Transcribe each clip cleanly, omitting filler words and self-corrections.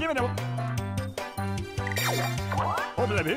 give it up. Oh, baby.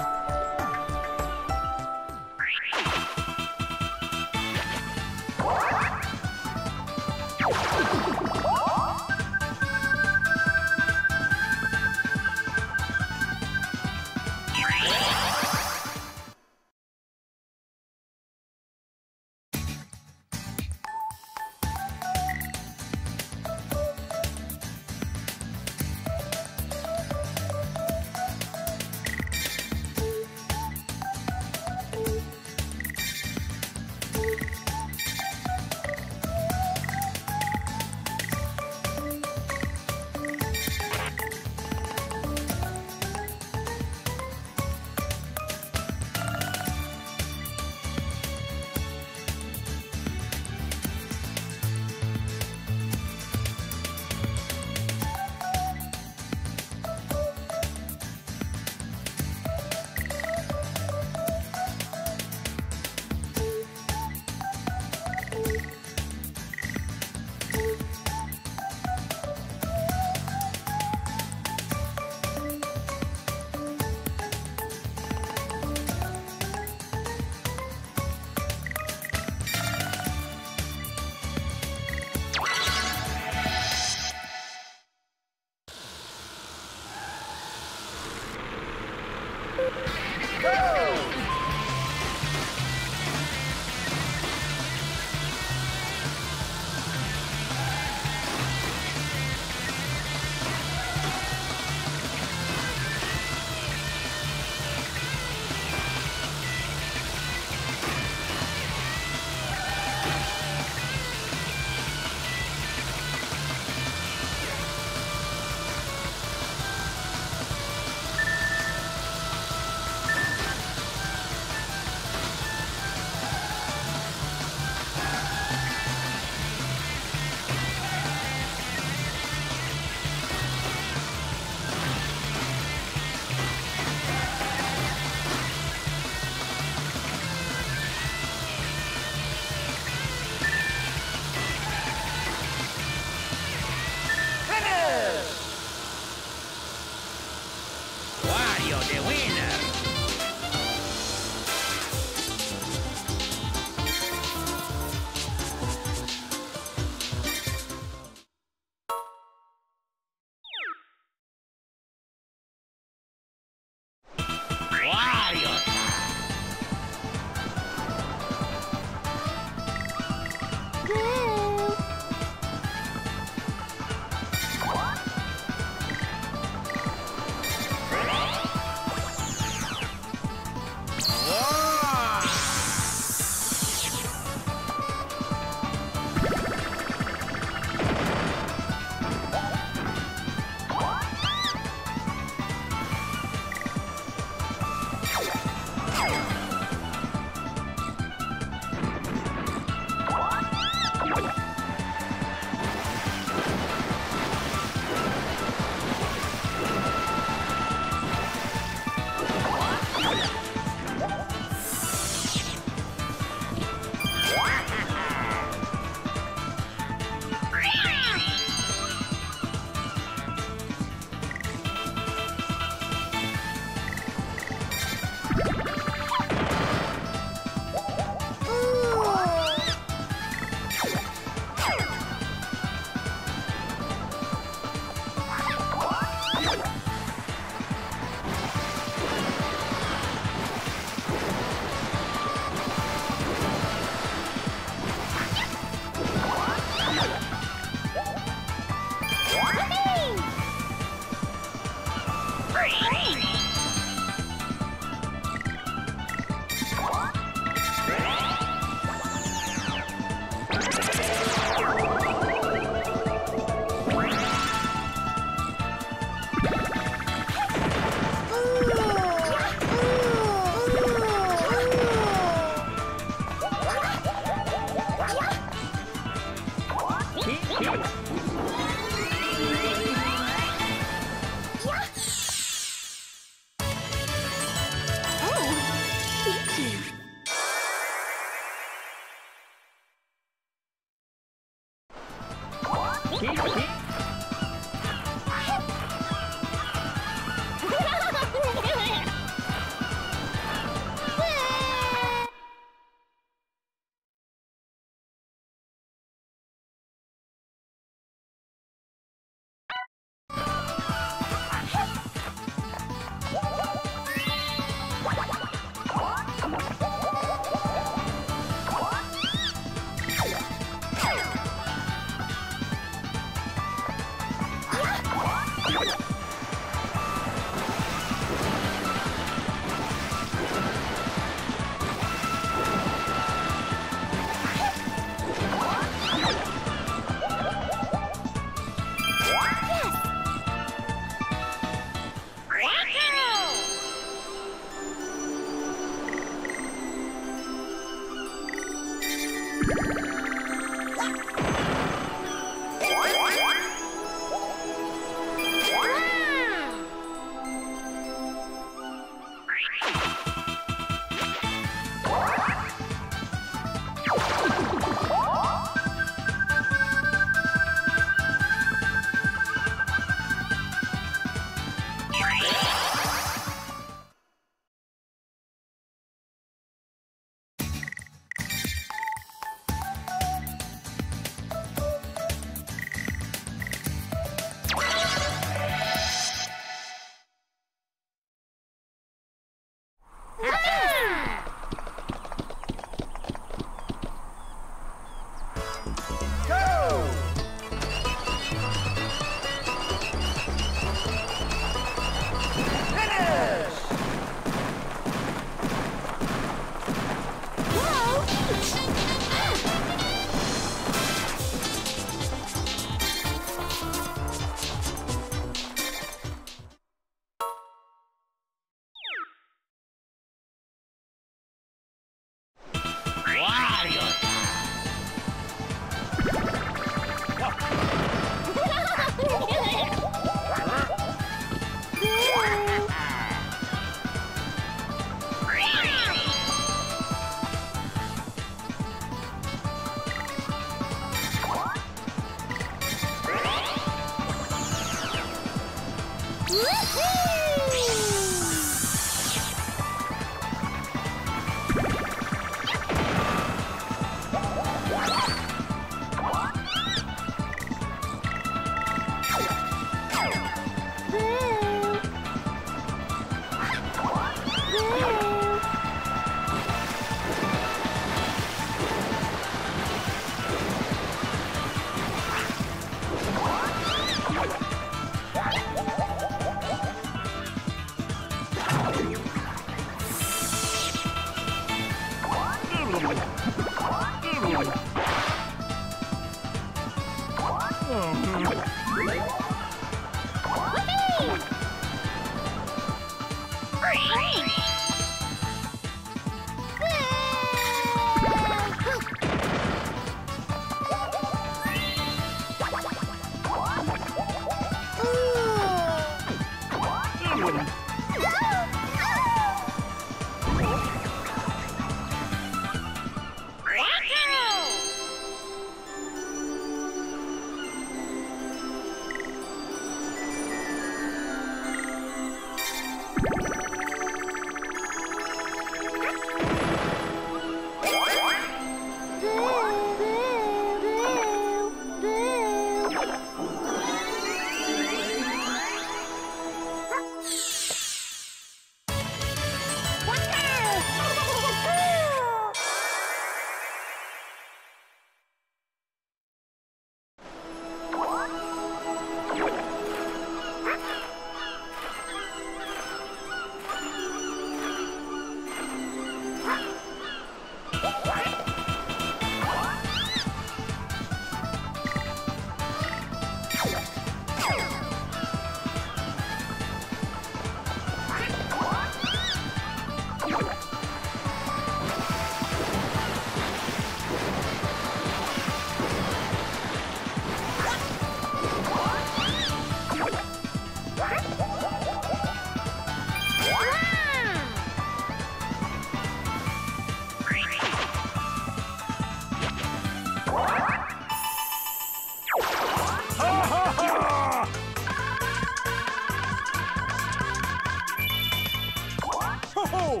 Ho!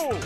go! Wow!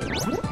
Woohoo!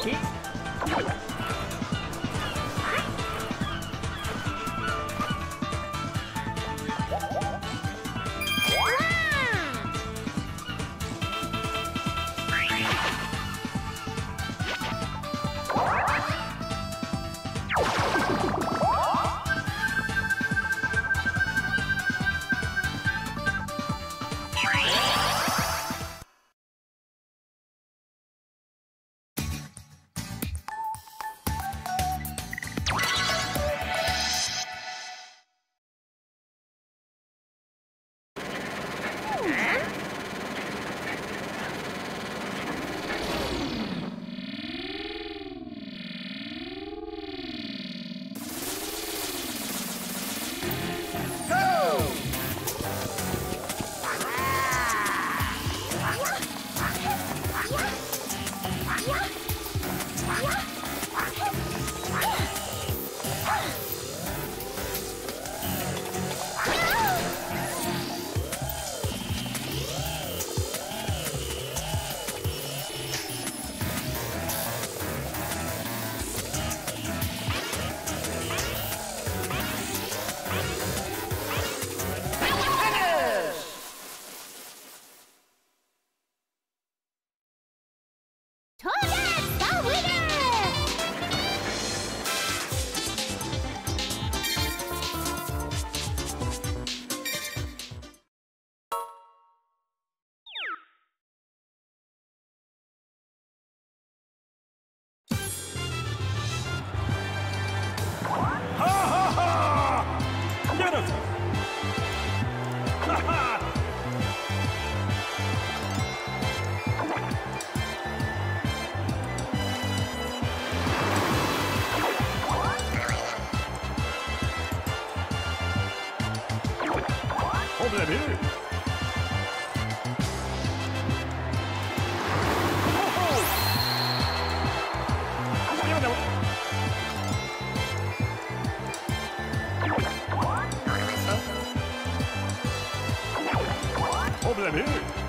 aquí. Over them here.